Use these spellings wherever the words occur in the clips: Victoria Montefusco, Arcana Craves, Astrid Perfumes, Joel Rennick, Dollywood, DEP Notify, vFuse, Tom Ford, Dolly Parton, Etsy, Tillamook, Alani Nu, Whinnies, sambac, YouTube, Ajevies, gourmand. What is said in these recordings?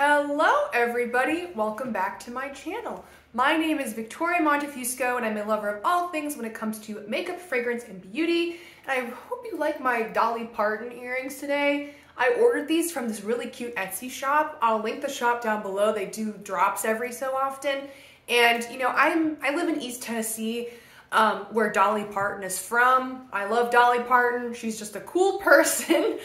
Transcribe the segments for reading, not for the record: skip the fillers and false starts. Hello everybody, welcome back to my channel. My name is Victoria Montefusco and I'm a lover of all things when it comes to makeup, fragrance, and beauty. And I hope you like my Dolly Parton earrings today. I ordered these from this really cute Etsy shop. I'll link the shop down below. They do drops every so often. And you know, I live in East Tennessee where Dolly Parton is from. I love Dolly Parton. She's just a cool person.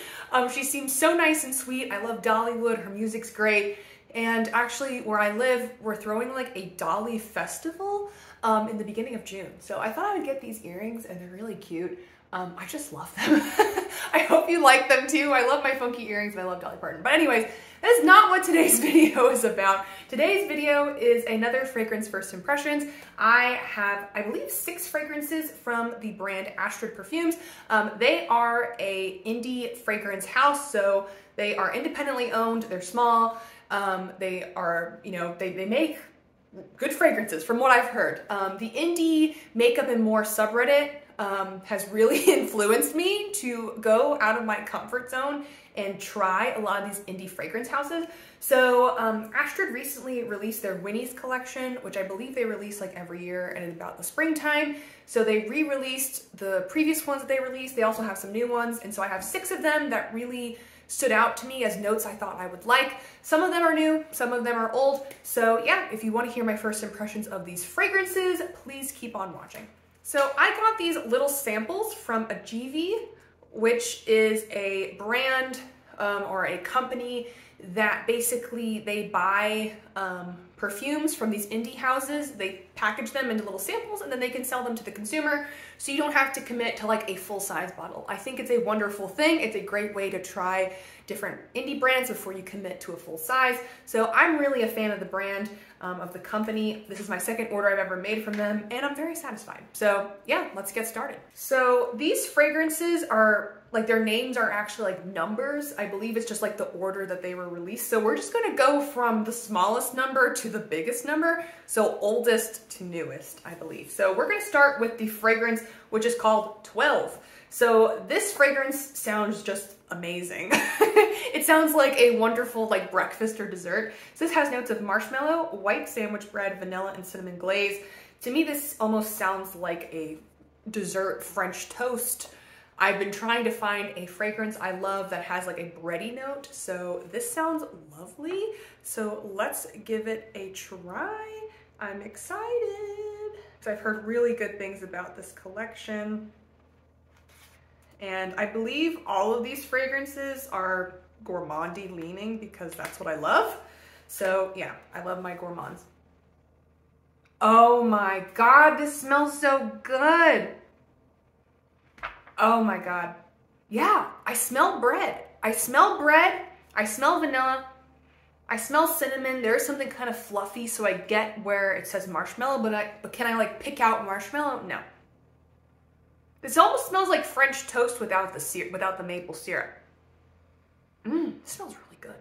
She seems so nice and sweet. I love Dollywood. Her music's great. And actually where I live, we're throwing like a Dolly festival in the beginning of June. So I thought I would get these earrings and they're really cute. I just love them. I hope you like them too. I love my funky earrings and I love Dolly Parton. But anyways, that is not what today's video is about. Today's video is another fragrance first impressions. I have, I believe, 6 fragrances from the brand Astrid Perfumes. They are an indie fragrance house, so they are independently owned. They're small. They are, you know, they make good fragrances from what I've heard. The indie makeup and more subreddit has really influenced me to go out of my comfort zone and try a lot of these indie fragrance houses. So Astrid recently released their Winnie's collection, which I believe they release like every year and in about the springtime. So they re-released the previous ones that they released. They also have some new ones. And so I have 6 of them that really stood out to me as notes I thought I would like. Some of them are new, some of them are old. So yeah, if you want to hear my first impressions of these fragrances, please keep on watching. So I got these little samples from Ajevies, which is a brand or a company that basically they buy perfumes from these indie houses. They package them into little samples and then they can sell them to the consumer. So you don't have to commit to like a full-size bottle. I think it's a wonderful thing. It's a great way to try different indie brands before you commit to a full size. So I'm really a fan of the brand, of the company. This is my 2nd order I've ever made from them and I'm very satisfied. So yeah, let's get started. So these fragrances are like, their names are actually like numbers. I believe it's just like the order that they were released. So we're just gonna go from the smallest number to the biggest number. So oldest to newest, I believe. So we're gonna start with the fragrance, which is called 12. So this fragrance sounds just amazing. It sounds like a wonderful like breakfast or dessert. So this has notes of marshmallow, white sandwich bread, vanilla, and cinnamon glaze. To me, this almost sounds like a dessert French toast. I've been trying to find a fragrance I love that has like a bready note, so this sounds lovely. So let's give it a try. I'm excited. So I've heard really good things about this collection. And I believe all of these fragrances are gourmandy leaning because that's what I love. So yeah, I love my gourmands. Oh my God, this smells so good. Oh my God. Yeah, I smell bread. I smell bread. I smell vanilla. I smell cinnamon. There is something kind of fluffy, so I get where it says marshmallow, but can I like pick out marshmallow? No. This almost smells like French toast without the maple syrup. Mmm, it smells really good.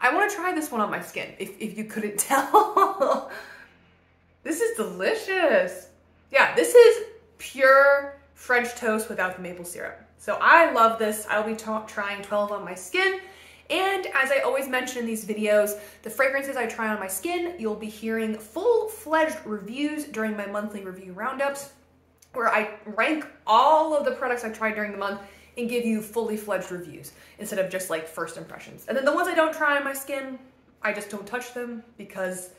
I want to try this one on my skin, if you couldn't tell. This is delicious. Yeah, this is pure French toast without the maple syrup. So I love this. I'll be trying 12 on my skin. And as I always mention in these videos, the fragrances I try on my skin, you'll be hearing full-fledged reviews during my monthly review roundups, where I rank all of the products I tried during the month and give you fully-fledged reviews instead of just like first impressions. And then the ones I don't try on my skin, I just don't touch them because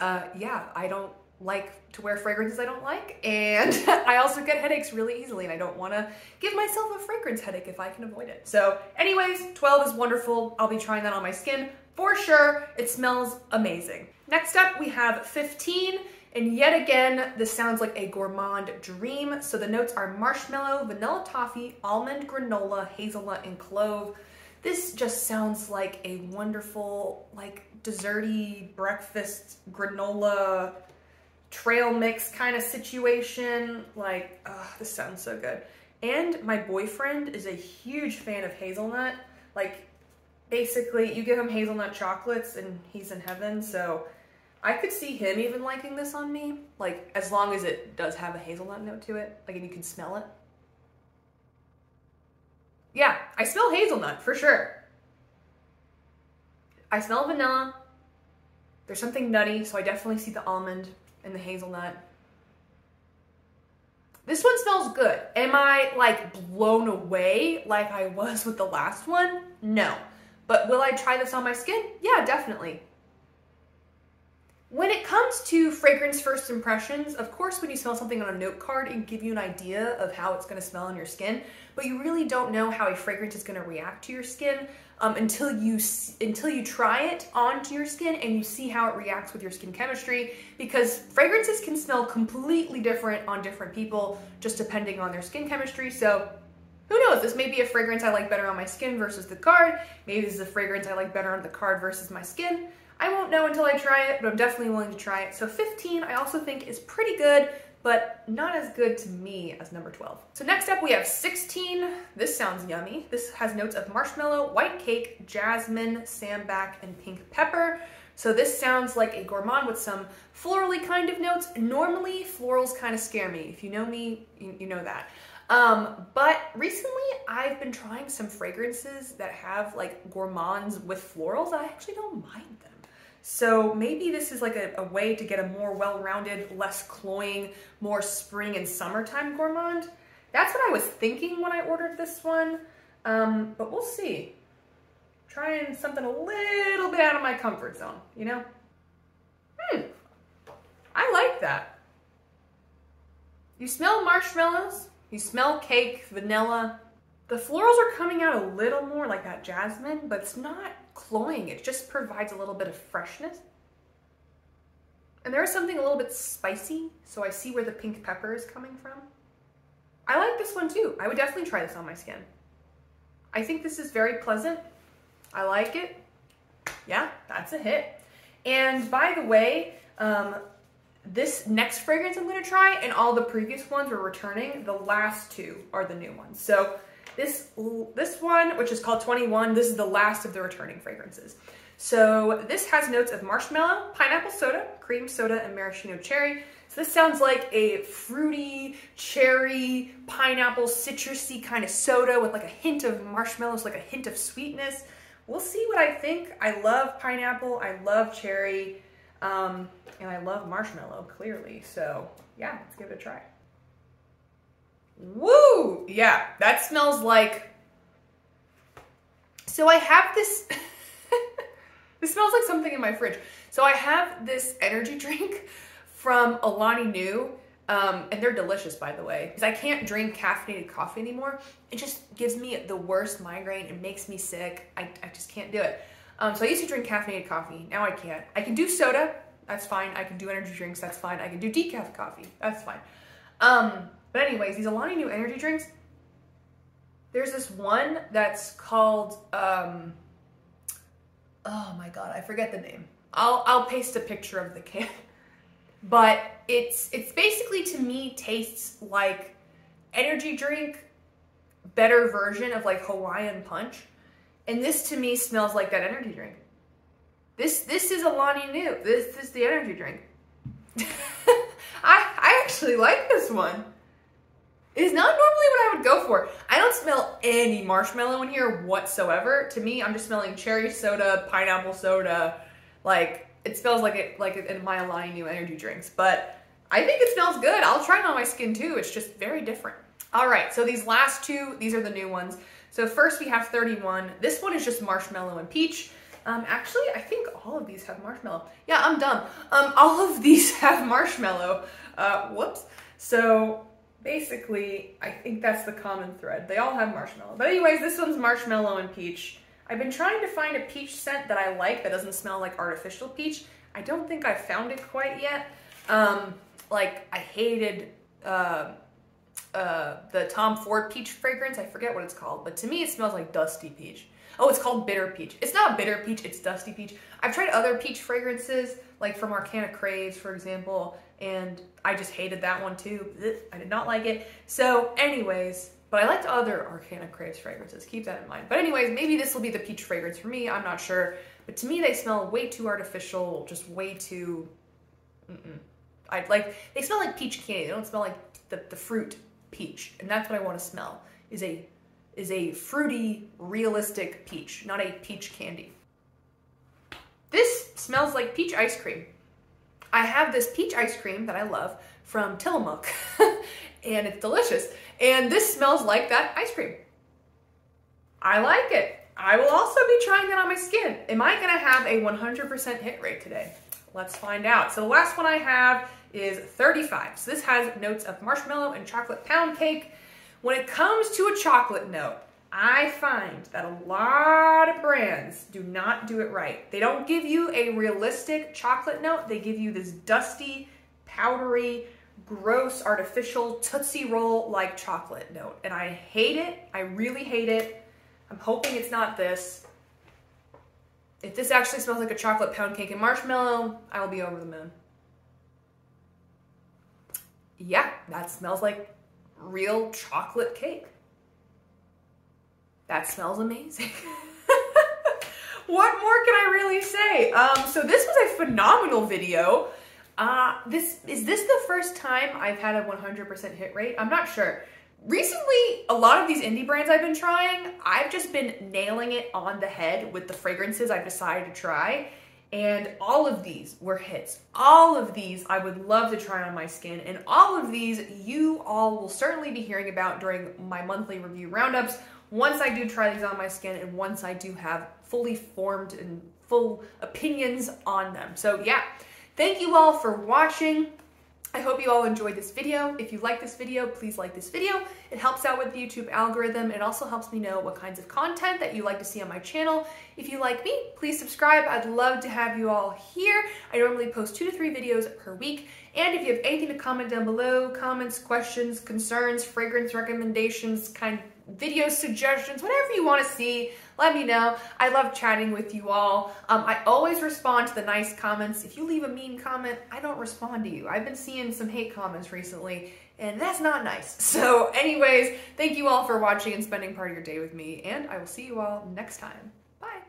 yeah, I don't like to wear fragrances I don't like, and I also get headaches really easily, and I don't want to give myself a fragrance headache if I can avoid it. So anyways, 12 is wonderful. I'll be trying that on my skin for sure. It smells amazing. Next up, we have 15, and yet again, this sounds like a gourmand dream. So the notes are marshmallow, vanilla toffee, almond, granola, hazelnut, and clove. This just sounds like a wonderful, like desserty breakfast granola trail mix kind of situation. Like, oh, this sounds so good. And my boyfriend is a huge fan of hazelnut. Like, basically, you give him hazelnut chocolates and he's in heaven. So I could see him even liking this on me. Like, as long as it does have a hazelnut note to it, like, and you can smell it. Yeah, I smell hazelnut for sure. I smell vanilla. There's something nutty, so I definitely see the almond and the hazelnut. This one smells good. Am I like blown away like I was with the last one? No. But will I try this on my skin? Yeah, definitely. When it comes to fragrance first impressions, of course when you smell something on a note card, it can give you an idea of how it's gonna smell on your skin, but you really don't know how a fragrance is gonna react to your skin until you try it onto your skin and you see how it reacts with your skin chemistry, because fragrances can smell completely different on different people just depending on their skin chemistry. So who knows, this may be a fragrance I like better on my skin versus the card. Maybe this is a fragrance I like better on the card versus my skin. I won't know until I try it, but I'm definitely willing to try it. So 15 I also think is pretty good, but not as good to me as number 12. So next up we have 16. This sounds yummy. This has notes of marshmallow, white cake, jasmine, sambac, and pink pepper. So this sounds like a gourmand with some florally kind of notes. Normally florals kind of scare me. If you know me, you know that. But recently I've been trying some fragrances that have like gourmands with florals. I actually don't mind them. So maybe this is like a way to get a more well-rounded, less cloying, more spring and summertime gourmand. That's what I was thinking when I ordered this one, but we'll see. Trying something a little bit out of my comfort zone, you know? I like that. You smell marshmallows, you smell cake, vanilla. The florals are coming out a little more like that jasmine, but it's not cloying. It just provides a little bit of freshness. And there is something a little bit spicy, so I see where the pink pepper is coming from. I like this one too. I would definitely try this on my skin. I think this is very pleasant. I like it. Yeah, that's a hit. And by the way, this next fragrance I'm going to try, and all the previous ones were returning. The last two are the new ones. So this one, which is called 21, this is the last of the returning fragrances. So this has notes of marshmallow, pineapple soda, cream soda, and maraschino cherry. So this sounds like a fruity, cherry, pineapple, citrusy kind of soda with like a hint of marshmallows, like a hint of sweetness. We'll see what I think. I love pineapple, I love cherry, and I love marshmallow, clearly. So yeah, let's give it a try. Woo! Yeah, that smells like... So I have this... This smells like something in my fridge. So I have this energy drink from Alani Nu, and they're delicious, by the way, because I can't drink caffeinated coffee anymore. It just gives me the worst migraine. It makes me sick. I just can't do it. So I used to drink caffeinated coffee. Now I can't. I can do soda. That's fine. I can do energy drinks. That's fine. I can do decaf coffee. That's fine. But anyways, these Alani Nu energy drinks, there's this one that's called, oh my God, I forget the name. I'll paste a picture of the can. But it's basically, to me, tastes like energy drink, better version of like Hawaiian Punch. And this to me smells like that energy drink. This is Alani Nu. This is the energy drink. I actually like this one. It's not normally what I would go for. I don't smell any marshmallow in here whatsoever. To me, I'm just smelling cherry soda, pineapple soda. Like, it smells like it, like in my Alani Nu energy drinks. But I think it smells good. I'll try it on my skin too. It's just very different. All right, so these last two, these are the new ones. So first we have 31. This one is just marshmallow and peach. Actually, I think all of these have marshmallow. Yeah, I'm dumb. All of these have marshmallow. Whoops. So... basically, I think that's the common thread. They all have marshmallow. But anyways, this one's marshmallow and peach. I've been trying to find a peach scent that I like that doesn't smell like artificial peach. I don't think I found it quite yet. Like, I hated the Tom Ford peach fragrance. I forget what it's called, but to me it smells like dusty peach. Oh, it's called bitter peach. It's not bitter peach, it's dusty peach. I've tried other peach fragrances, like from Arcana Craves, for example, and I just hated that one too. I did not like it. So anyways, but I liked other Arcana Craves fragrances, keep that in mind. But anyways, maybe this will be the peach fragrance for me, I'm not sure. But to me, they smell way too artificial, just way too, I'd like, they smell like peach candy. They don't smell like the fruit peach. And that's what I want to smell, is a fruity, realistic peach, not a peach candy. This smells like peach ice cream. I have this peach ice cream that I love from Tillamook and it's delicious. And this smells like that ice cream. I like it. I will also be trying that on my skin. Am I gonna have a 100% hit rate today? Let's find out. So the last one I have is 35. So this has notes of marshmallow and chocolate pound cake. When it comes to a chocolate note, I find that a lot of brands do not do it right. They don't give you a realistic chocolate note. They give you this dusty, powdery, gross, artificial Tootsie Roll-like chocolate note. And I hate it. I really hate it. I'm hoping it's not this. If this actually smells like a chocolate pound cake and marshmallow, I will be over the moon. Yeah, that smells like real chocolate cake. That smells amazing. What more can I really say? So this was a phenomenal video. Is this the first time I've had a 100% hit rate? I'm not sure. Recently, a lot of these indie brands I've been trying, I've just been nailing it on the head with the fragrances I've decided to try. And all of these were hits. All of these I would love to try on my skin. And all of these you all will certainly be hearing about during my monthly review roundups. Once I do try these on my skin and once I do have fully formed and full opinions on them. So yeah, thank you all for watching. I hope you all enjoyed this video. If you like this video, please like this video. It helps out with the YouTube algorithm. It also helps me know what kinds of content that you like to see on my channel. If you like me, please subscribe. I'd love to have you all here. I normally post 2 to 3 videos per week. And if you have anything to comment down below, comments, questions, concerns, fragrance recommendations, kind of video suggestions, whatever you want to see, let me know. I love chatting with you all. I always respond to the nice comments. If you leave a mean comment, I don't respond to you. I've been seeing some hate comments recently, and that's not nice. So anyways, thank you all for watching and spending part of your day with me, and I will see you all next time. Bye.